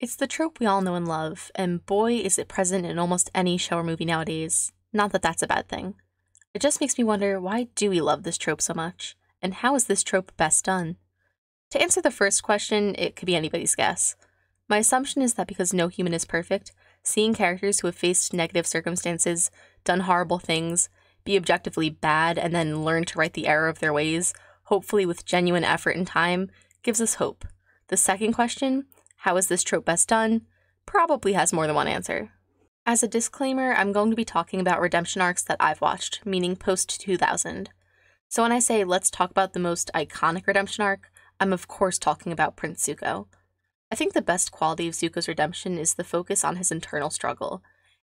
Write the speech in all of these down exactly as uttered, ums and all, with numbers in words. It's the trope we all know and love, and boy is it present in almost any show or movie nowadays. Not that that's a bad thing. It just makes me wonder, why do we love this trope so much? And how is this trope best done? To answer the first question, it could be anybody's guess. My assumption is that because no human is perfect, seeing characters who have faced negative circumstances, done horrible things, be objectively bad, and then learn to right the error of their ways, hopefully with genuine effort and time, gives us hope. The second question, how is this trope best done, probably has more than one answer. As a disclaimer, I'm going to be talking about redemption arcs that I've watched, meaning post two thousand. So when I say let's talk about the most iconic redemption arc, I'm of course talking about Prince Zuko. I think the best quality of Zuko's redemption is the focus on his internal struggle.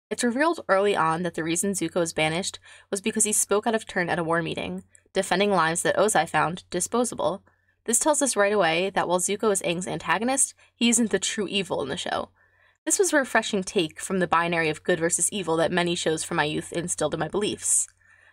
It's revealed early on that the reason Zuko was banished was because he spoke out of turn at a war meeting, defending lives that Ozai found disposable. This tells us right away that while Zuko is Aang's antagonist, he isn't the true evil in the show. This was a refreshing take from the binary of good versus evil that many shows from my youth instilled in my beliefs.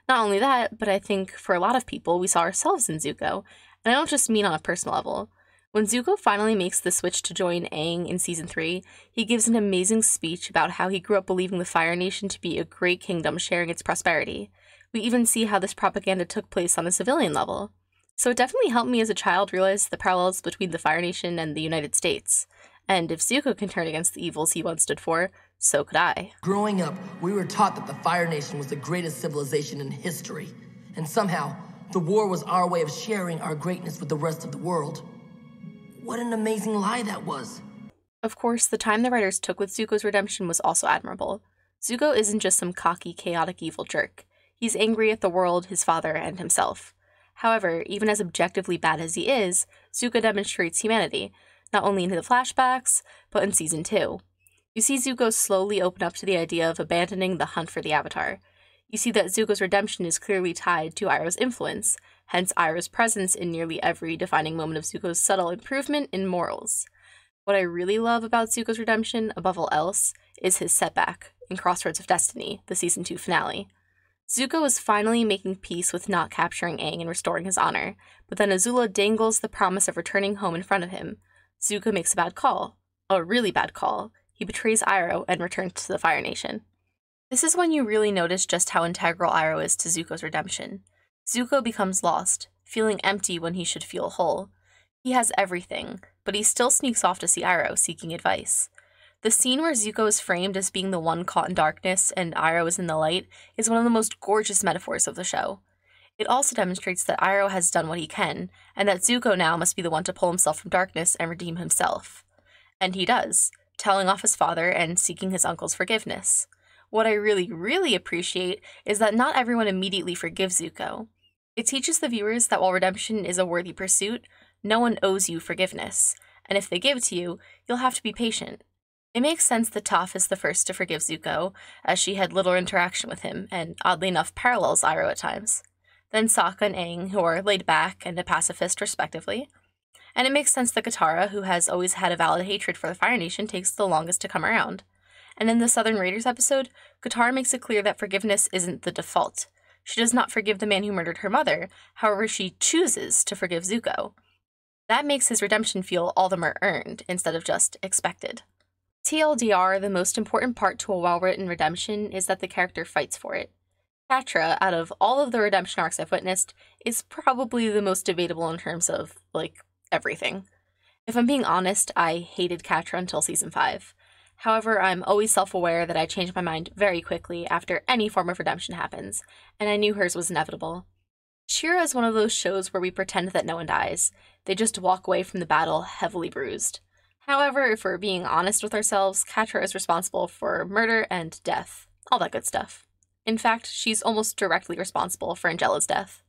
Not only that, but I think for a lot of people, we saw ourselves in Zuko, and I don't just mean on a personal level. When Zuko finally makes the switch to join Aang in season three, he gives an amazing speech about how he grew up believing the Fire Nation to be a great kingdom sharing its prosperity. We even see how this propaganda took place on a civilian level. So it definitely helped me as a child realize the parallels between the Fire Nation and the United States. And if Zuko can turn against the evils he once stood for, so could I. Growing up, we were taught that the Fire Nation was the greatest civilization in history. And somehow, the war was our way of sharing our greatness with the rest of the world. What an amazing lie that was. Of course, the time the writers took with Zuko's redemption was also admirable. Zuko isn't just some cocky, chaotic, evil jerk. He's angry at the world, his father, and himself. However, even as objectively bad as he is, Zuko demonstrates humanity, not only in the flashbacks, but in season two. You see Zuko slowly open up to the idea of abandoning the hunt for the Avatar. You see that Zuko's redemption is clearly tied to Iroh's influence, hence Iroh's presence in nearly every defining moment of Zuko's subtle improvement in morals. What I really love about Zuko's redemption, above all else, is his setback in Crossroads of Destiny, the season two finale. Zuko is finally making peace with not capturing Aang and restoring his honor, but then Azula dangles the promise of returning home in front of him. Zuko makes a bad call. A really bad call. He betrays Iroh and returns to the Fire Nation. This is when you really notice just how integral Iroh is to Zuko's redemption. Zuko becomes lost, feeling empty when he should feel whole. He has everything, but he still sneaks off to see Iroh, seeking advice. The scene where Zuko is framed as being the one caught in darkness and Iroh is in the light is one of the most gorgeous metaphors of the show. It also demonstrates that Iroh has done what he can, and that Zuko now must be the one to pull himself from darkness and redeem himself. And he does, telling off his father and seeking his uncle's forgiveness. What I really, really appreciate is that not everyone immediately forgives Zuko. It teaches the viewers that while redemption is a worthy pursuit, no one owes you forgiveness, and if they give it to you, you'll have to be patient. It makes sense that Toph is the first to forgive Zuko, as she had little interaction with him, and oddly enough parallels Iroh at times. Then Sokka and Aang, who are laid back and a pacifist respectively. And it makes sense that Katara, who has always had a valid hatred for the Fire Nation, takes the longest to come around. And in the Southern Raiders episode, Katara makes it clear that forgiveness isn't the default. She does not forgive the man who murdered her mother, however she chooses to forgive Zuko. That makes his redemption feel all the more earned, instead of just expected. T L D R, the most important part to a well-written redemption is that the character fights for it. Catra, out of all of the redemption arcs I've witnessed, is probably the most debatable in terms of, like, everything. If I'm being honest, I hated Catra until season five. However, I'm always self-aware that I change my mind very quickly after any form of redemption happens, and I knew hers was inevitable. She-Ra is one of those shows where we pretend that no one dies. They just walk away from the battle heavily bruised. However, if we're being honest with ourselves, Catra is responsible for murder and death. All that good stuff. In fact, she's almost directly responsible for Angella's death.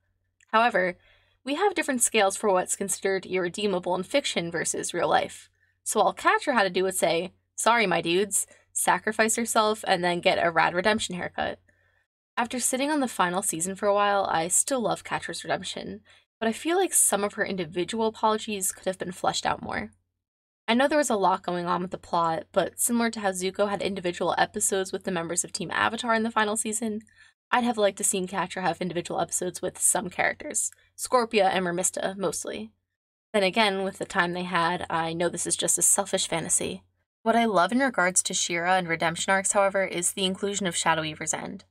However, we have different scales for what's considered irredeemable in fiction versus real life. So all Catra had to do was say, "Sorry, my dudes," sacrifice herself, and then get a rad redemption haircut. After sitting on the final season for a while, I still love Catra's redemption, but I feel like some of her individual apologies could have been fleshed out more. I know there was a lot going on with the plot, but similar to how Zuko had individual episodes with the members of Team Avatar in the final season, I'd have liked to seen Catra have individual episodes with some characters, Scorpia and Mermista, mostly. Then again, with the time they had, I know this is just a selfish fantasy. What I love in regards to She-Ra and redemption arcs, however, is the inclusion of Shadow Weaver's End.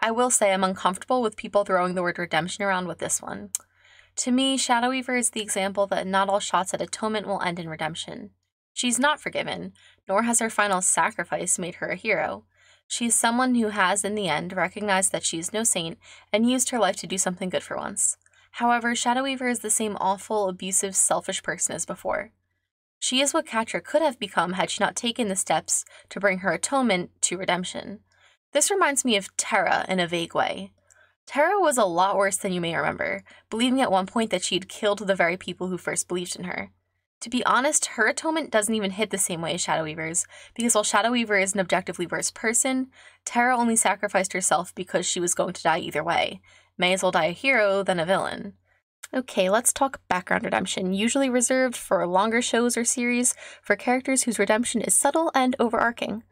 I will say I'm uncomfortable with people throwing the word redemption around with this one. To me, Shadow Weaver is the example that not all shots at atonement will end in redemption. She's not forgiven, nor has her final sacrifice made her a hero. She is someone who has, in the end, recognized that she is no saint and used her life to do something good for once. However, Shadow Weaver is the same awful, abusive, selfish person as before. She is what Catra could have become had she not taken the steps to bring her atonement to redemption. This reminds me of Terra in a vague way. Terra was a lot worse than you may remember, believing at one point that she had killed the very people who first believed in her. To be honest, her atonement doesn't even hit the same way as Shadow Weaver's, because while Shadow Weaver is an objectively worse person, Terra only sacrificed herself because she was going to die either way. May as well die a hero than a villain. Okay, let's talk background redemption, usually reserved for longer shows or series for characters whose redemption is subtle and overarching.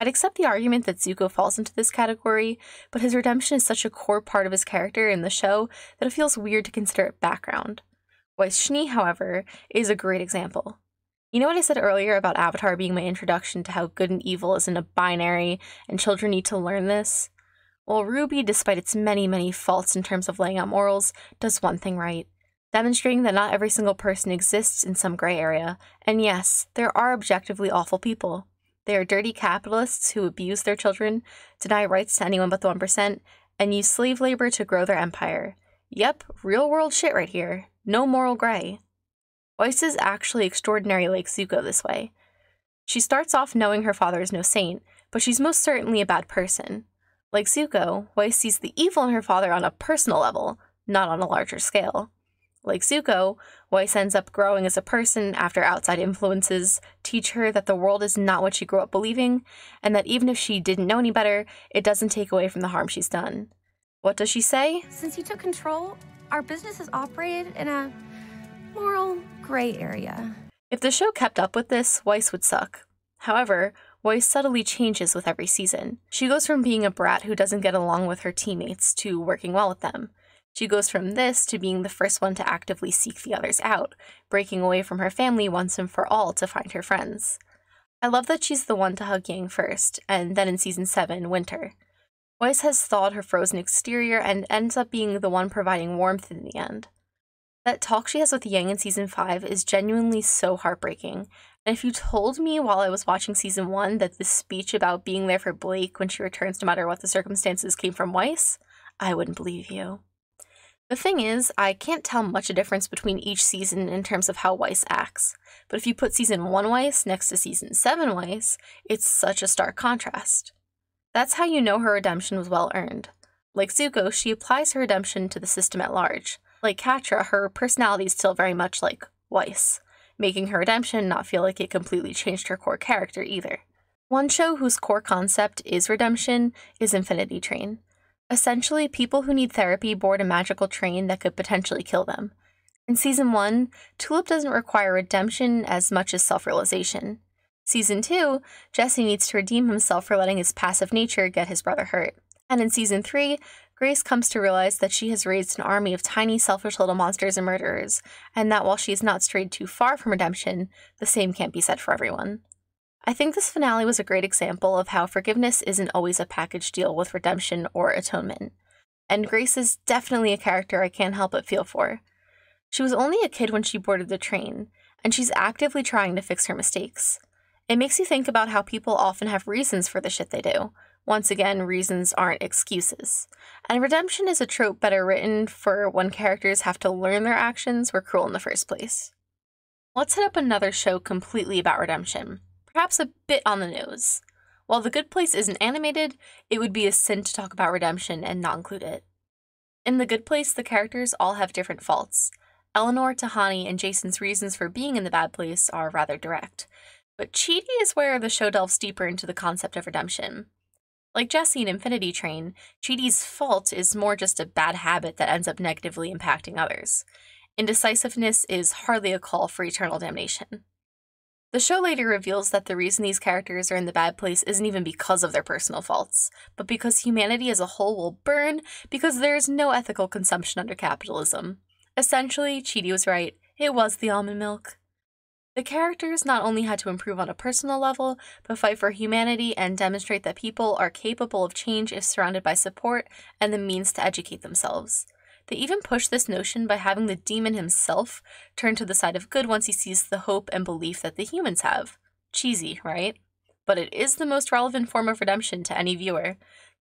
I'd accept the argument that Zuko falls into this category, but his redemption is such a core part of his character in the show that it feels weird to consider it background. Weiss Schnee, however, is a great example. You know what I said earlier about Avatar being my introduction to how good and evil isn't a binary and children need to learn this? Well, Ruby, despite its many, many faults in terms of laying out morals, does one thing right, demonstrating that not every single person exists in some gray area. And yes, there are objectively awful people. They are dirty capitalists who abuse their children, deny rights to anyone but the one percent, and use slave labor to grow their empire. Yep, real-world shit right here. No moral gray. Weiss is actually extraordinary like Zuko this way. She starts off knowing her father is no saint, but she's most certainly a bad person. Like Zuko, Weiss sees the evil in her father on a personal level, not on a larger scale. Like Zuko, Weiss ends up growing as a person after outside influences teach her that the world is not what she grew up believing, and that even if she didn't know any better, it doesn't take away from the harm she's done. What does she say? Since he took control, our business has operated in a moral gray area. If the show kept up with this, Weiss would suck. However, Weiss subtly changes with every season. She goes from being a brat who doesn't get along with her teammates to working well with them. She goes from this to being the first one to actively seek the others out, breaking away from her family once and for all to find her friends. I love that she's the one to hug Yang first, and then in season seven, Winter. Weiss has thawed her frozen exterior and ends up being the one providing warmth in the end. That talk she has with Yang in season five is genuinely so heartbreaking, and if you told me while I was watching season one that this speech about being there for Blake when she returns no matter what the circumstances came from Weiss, I wouldn't believe you. The thing is, I can't tell much a difference between each season in terms of how Weiss acts, but if you put season one Weiss next to season seven Weiss, it's such a stark contrast. That's how you know her redemption was well-earned. Like Zuko, she applies her redemption to the system at large. Like Catra, her personality is still very much like Weiss, making her redemption not feel like it completely changed her core character either. One show whose core concept is redemption is Infinity Train. Essentially, people who need therapy board a magical train that could potentially kill them. In season one, Tulip doesn't require redemption as much as self-realization. season two, Jesse needs to redeem himself for letting his passive nature get his brother hurt. And in season three, Grace comes to realize that she has raised an army of tiny, selfish little monsters and murderers, and that while she has not strayed too far from redemption, the same can't be said for everyone. I think this finale was a great example of how forgiveness isn't always a package deal with redemption or atonement. And Grace is definitely a character I can't help but feel for. She was only a kid when she boarded the train, and she's actively trying to fix her mistakes. It makes you think about how people often have reasons for the shit they do. Once again, reasons aren't excuses. And redemption is a trope better written for when characters have to learn their actions were cruel in the first place. Let's hit up another show completely about redemption, perhaps a bit on the nose. While The Good Place isn't animated, it would be a sin to talk about redemption and not include it. In The Good Place, the characters all have different faults. Eleanor, Tahani, and Jason's reasons for being in the bad place are rather direct. But Chidi is where the show delves deeper into the concept of redemption. Like Jesse in Infinity Train, Chidi's fault is more just a bad habit that ends up negatively impacting others. Indecisiveness is hardly a call for eternal damnation. The show later reveals that the reason these characters are in the bad place isn't even because of their personal faults, but because humanity as a whole will burn because there is no ethical consumption under capitalism. Essentially, Chidi was right. It was the almond milk. The characters not only had to improve on a personal level, but fight for humanity and demonstrate that people are capable of change if surrounded by support and the means to educate themselves. They even push this notion by having the demon himself turn to the side of good once he sees the hope and belief that the humans have. Cheesy, right? But it is the most relevant form of redemption to any viewer.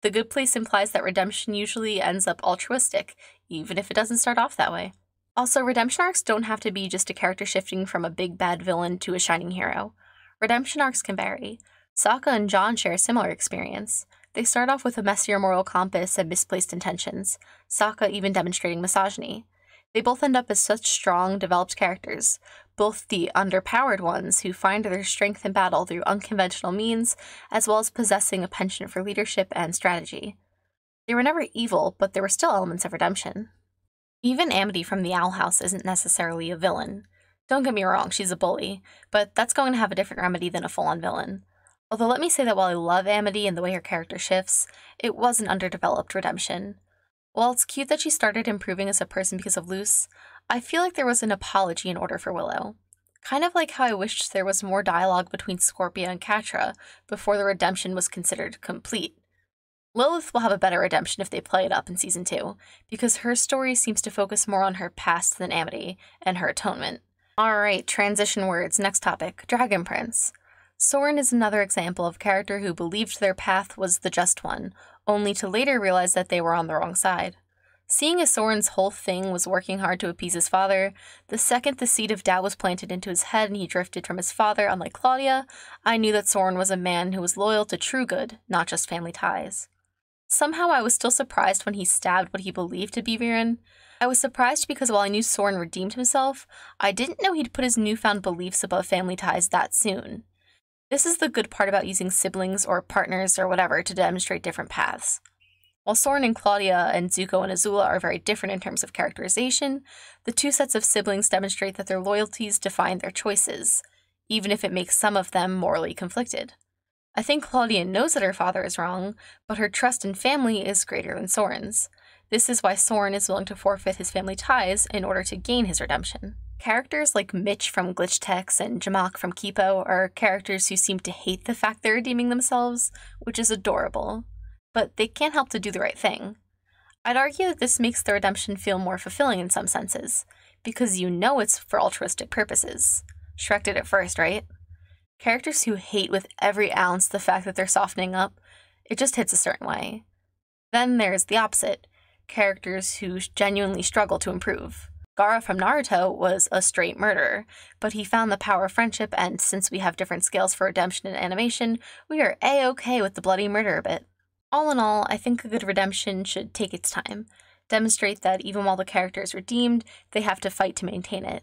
The Good Place implies that redemption usually ends up altruistic, even if it doesn't start off that way. Also, redemption arcs don't have to be just a character shifting from a big bad villain to a shining hero. Redemption arcs can vary. Sokka and Jon share a similar experience. They start off with a messier moral compass and misplaced intentions, Sokka even demonstrating misogyny. They both end up as such strong, developed characters, both the underpowered ones who find their strength in battle through unconventional means, as well as possessing a penchant for leadership and strategy. They were never evil, but there were still elements of redemption. Even Amity from the Owl House isn't necessarily a villain. Don't get me wrong, she's a bully, but that's going to have a different remedy than a full-on villain. Although let me say that while I love Amity and the way her character shifts, it was an underdeveloped redemption. While it's cute that she started improving as a person because of Luce, I feel like there was an apology in order for Willow. Kind of like how I wished there was more dialogue between Scorpia and Catra before the redemption was considered complete. Lilith will have a better redemption if they play it up in season two, because her story seems to focus more on her past than Amity and her atonement. Alright, transition words, next topic, Dragon Prince. Soren is another example of a character who believed their path was the just one, only to later realize that they were on the wrong side. Seeing as Soren's whole thing was working hard to appease his father, the second the seed of doubt was planted into his head and he drifted from his father, unlike Claudia, I knew that Soren was a man who was loyal to true good, not just family ties. Somehow I was still surprised when he stabbed what he believed to be Viren. I was surprised because while I knew Soren redeemed himself, I didn't know he'd put his newfound beliefs above family ties that soon. This is the good part about using siblings or partners or whatever to demonstrate different paths. While Soren and Claudia and Zuko and Azula are very different in terms of characterization, the two sets of siblings demonstrate that their loyalties define their choices, even if it makes some of them morally conflicted. I think Claudia knows that her father is wrong, but her trust in family is greater than Soren's. This is why Soren is willing to forfeit his family ties in order to gain his redemption. Characters like Mitch from Glitch Techs and Jamak from Kipo are characters who seem to hate the fact they're redeeming themselves, which is adorable. But they can't help to do the right thing. I'd argue that this makes the redemption feel more fulfilling in some senses, because you know it's for altruistic purposes. Shrek did it first, right? Characters who hate with every ounce the fact that they're softening up, it just hits a certain way. Then there's the opposite, characters who genuinely struggle to improve. Gaara from Naruto was a straight murderer, but he found the power of friendship, and since we have different scales for redemption and animation, we are a-okay with the bloody murder a bit. All in all, I think a good redemption should take its time, demonstrate that even while the character is redeemed, they have to fight to maintain it.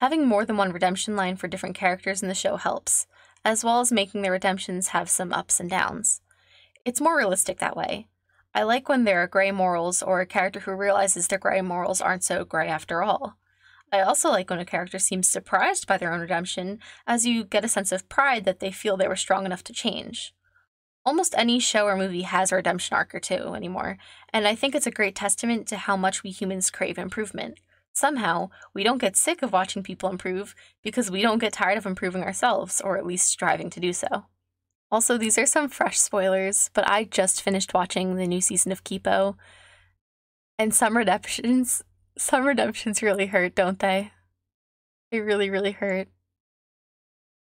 Having more than one redemption line for different characters in the show helps, as well as making their redemptions have some ups and downs. It's more realistic that way. I like when there are gray morals or a character who realizes their gray morals aren't so gray after all. I also like when a character seems surprised by their own redemption, as you get a sense of pride that they feel they were strong enough to change. Almost any show or movie has a redemption arc or two anymore, and I think it's a great testament to how much we humans crave improvement. Somehow, we don't get sick of watching people improve because we don't get tired of improving ourselves, or at least striving to do so. Also, these are some fresh spoilers, but I just finished watching the new season of Kipo, and some redemptions, some redemptions really hurt, don't they? They really, really hurt.